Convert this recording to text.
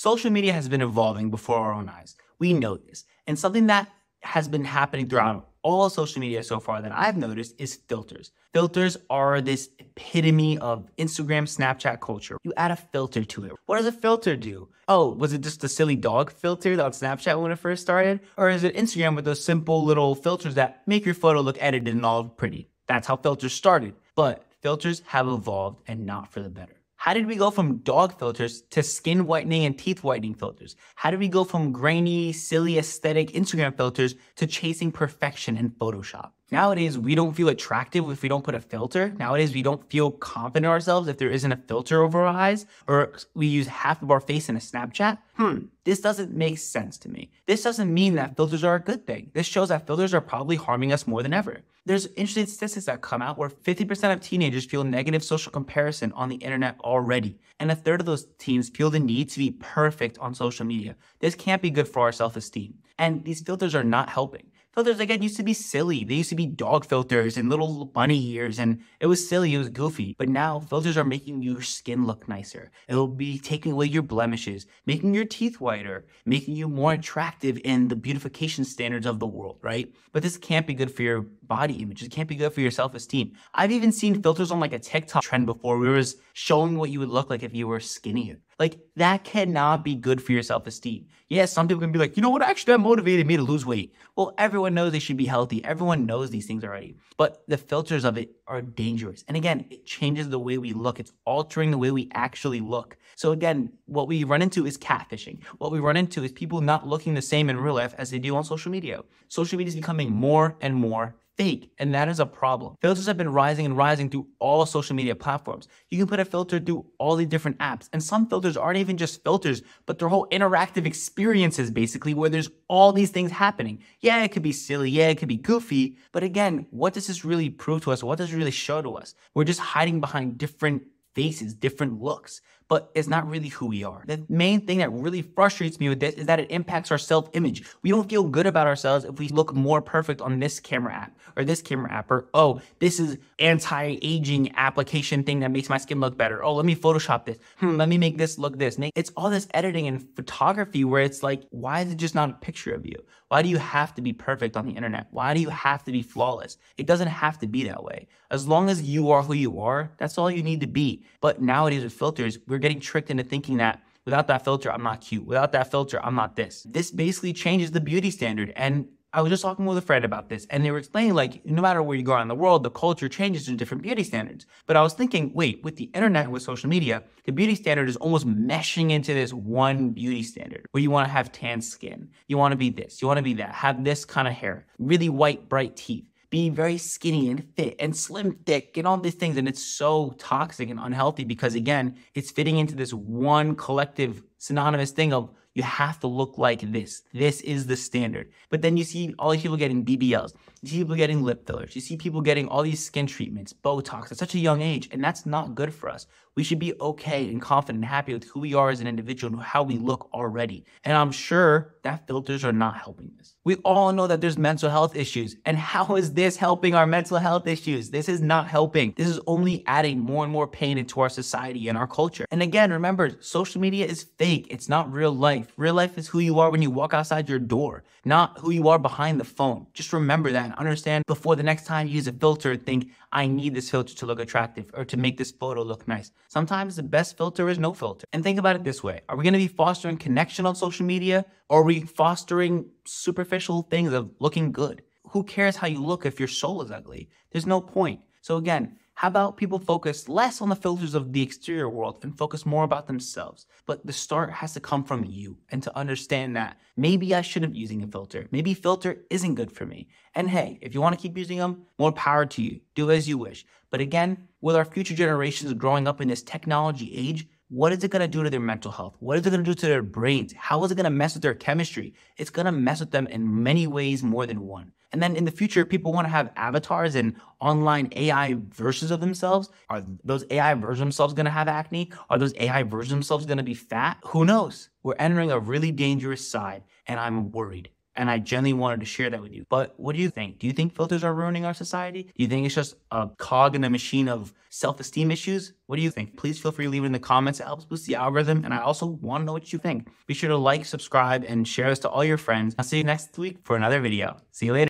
Social media has been evolving before our own eyes. We know this. And something that has been happening throughout all of social media so far that I've noticed is filters. Filters are this epitome of Instagram, Snapchat culture. You add a filter to it. What does a filter do? Oh, was it just the silly dog filter on Snapchat when it first started? Or is it Instagram with those simple little filters that make your photo look edited and all pretty? That's how filters started. But filters have evolved, and not for the better. How did we go from dog filters to skin whitening and teeth whitening filters? How did we go from grainy, silly, aesthetic Instagram filters to chasing perfection in Photoshop? Nowadays, we don't feel attractive if we don't put a filter. Nowadays, we don't feel confident in ourselves if there isn't a filter over our eyes, or we use half of our face in a Snapchat. This doesn't make sense to me. This doesn't mean that filters are a good thing. This shows that filters are probably harming us more than ever. There's interesting statistics that come out where 50% of teenagers feel negative social comparison on the internet already, and 1/3 of those teens feel the need to be perfect on social media. This can't be good for our self-esteem, and these filters are not helping. Filters, again, used to be silly. They used to be dog filters and little bunny ears, and it was silly, it was goofy. But now, filters are making your skin look nicer. It'll be taking away your blemishes, making your teeth whiter, making you more attractive in the beautification standards of the world, right? But this can't be good for your body image. It can't be good for your self-esteem. I've even seen filters on like a TikTok trend before where it was showing what you would look like if you were skinnier. Like, that cannot be good for your self-esteem. Yes, some people can be like, you know what, actually that motivated me to lose weight. Well, everyone knows they should be healthy. Everyone knows these things already. But the filters of it are dangerous. And again, it changes the way we look. It's altering the way we actually look. So again, what we run into is catfishing. What we run into is people not looking the same in real life as they do on social media. Social media is becoming more and more fake, and that is a problem. Filters have been rising and rising through all social media platforms. You can put a filter through all the different apps, and some filters aren't even just filters, but they're whole interactive experiences, basically, where there's all these things happening. Yeah, it could be silly. Yeah, it could be goofy. But again, what does this really prove to us? What does it really show to us? We're just hiding behind different faces, different looks, but it's not really who we are. The main thing that really frustrates me with this is that it impacts our self-image. We don't feel good about ourselves if we look more perfect on this camera app or this camera app, or, oh, this is anti-aging application thing that makes my skin look better. Oh, let me Photoshop this. Let me make this look this. It's all this editing and photography where it's like, why is it just not a picture of you? Why do you have to be perfect on the internet? Why do you have to be flawless? It doesn't have to be that way. As long as you are who you are, that's all you need to be. But nowadays with filters, we're getting tricked into thinking that without that filter, I'm not cute. Without that filter, I'm not this. This basically changes the beauty standard. And I was just talking with a friend about this, and they were explaining, like, no matter where you go in the world, the culture changes to different beauty standards. But I was thinking, wait, with the internet, with social media, the beauty standard is almost meshing into this one beauty standard where you want to have tan skin. You want to be this. You want to be that. Have this kind of hair. Really white, bright teeth. Be very skinny and fit and slim, thick and all these things. And it's so toxic and unhealthy because, again, it's fitting into this one collective synonymous thing of you have to look like this. This is the standard. But then you see all these people getting BBLs. You see people getting lip fillers. You see people getting all these skin treatments, Botox at such a young age. And that's not good for us. We should be okay and confident and happy with who we are as an individual and how we look already. And I'm sure that filters are not helping this. We all know that there's mental health issues. And how is this helping our mental health issues? This is not helping. This is only adding more and more pain into our society and our culture. And again, remember, social media is fake. It's not real life. Real life is who you are when you walk outside your door, not who you are behind the phone. Just remember that and understand before the next time you use a filter, think, I need this filter to look attractive or to make this photo look nice. Sometimes the best filter is no filter. And think about it this way. Are we going to be fostering connection on social media? Or are we fostering superficial things of looking good? Who cares how you look if your soul is ugly? There's no point. So again, how about people focus less on the filters of the exterior world and focus more about themselves? But the start has to come from you, and to understand that maybe I shouldn't be using a filter. Maybe filter isn't good for me. And hey, if you want to keep using them, more power to you. Do as you wish. But again, with our future generations growing up in this technology age, what is it going to do to their mental health? What is it going to do to their brains? How is it going to mess with their chemistry? It's going to mess with them in many ways, more than one. And then in the future, people want to have avatars and online AI versions of themselves. Are those AI versions of themselves going to have acne? Are those AI versions of themselves going to be fat? Who knows? We're entering a really dangerous side, and I'm worried. And I genuinely wanted to share that with you. But what do you think? Do you think filters are ruining our society? Do you think it's just a cog in a machine of self-esteem issues? What do you think? Please feel free to leave it in the comments. It helps boost the algorithm. And I also want to know what you think. Be sure to like, subscribe, and share this to all your friends. I'll see you next week for another video. See you later.